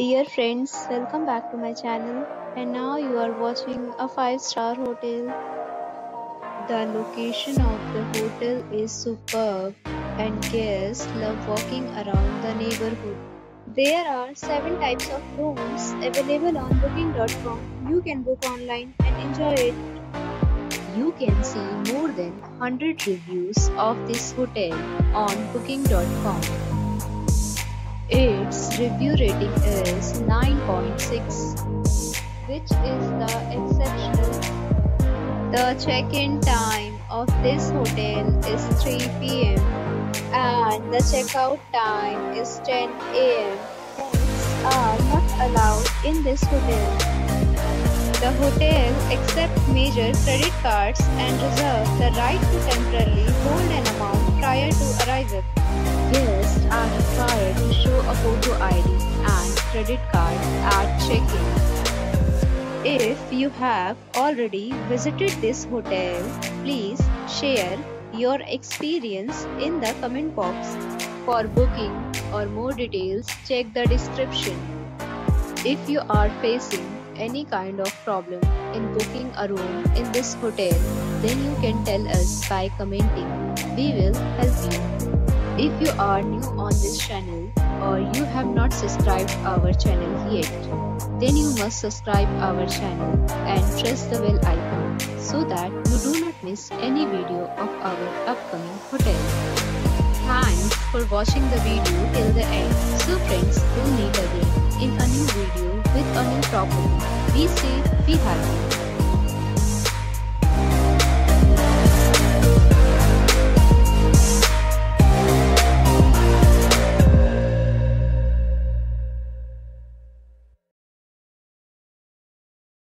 Dear friends, welcome back to my channel, and now you are watching a 5-star hotel. The location of the hotel is superb and guests love walking around the neighborhood. There are 7 types of rooms available on booking.com. You can book online and enjoy it. You can see more than 100 reviews of this hotel on booking.com. Its review rating is 9.6, which is the exceptional. The check-in time of this hotel is 3 p.m. and the check-out time is 10 a.m. Pets are not allowed in this hotel. The hotel accepts major credit cards and reserves the right to temporarily hold an amount prior to arrival. Guests are required to show a photo ID and credit card at check-in. If you have already visited this hotel, please share your experience in the comment box. For booking or more details, check the description. If you are facing any kind of problem in booking a room in this hotel, then you can tell us by commenting. We will help you. If you are new on this channel or you have not subscribed our channel yet, then you must subscribe our channel and press the bell icon so that you do not miss any video of our upcoming hotel. Thanks for watching the video till the end. So friends, we'll meet again in a new video with a new property. Be safe, be happy.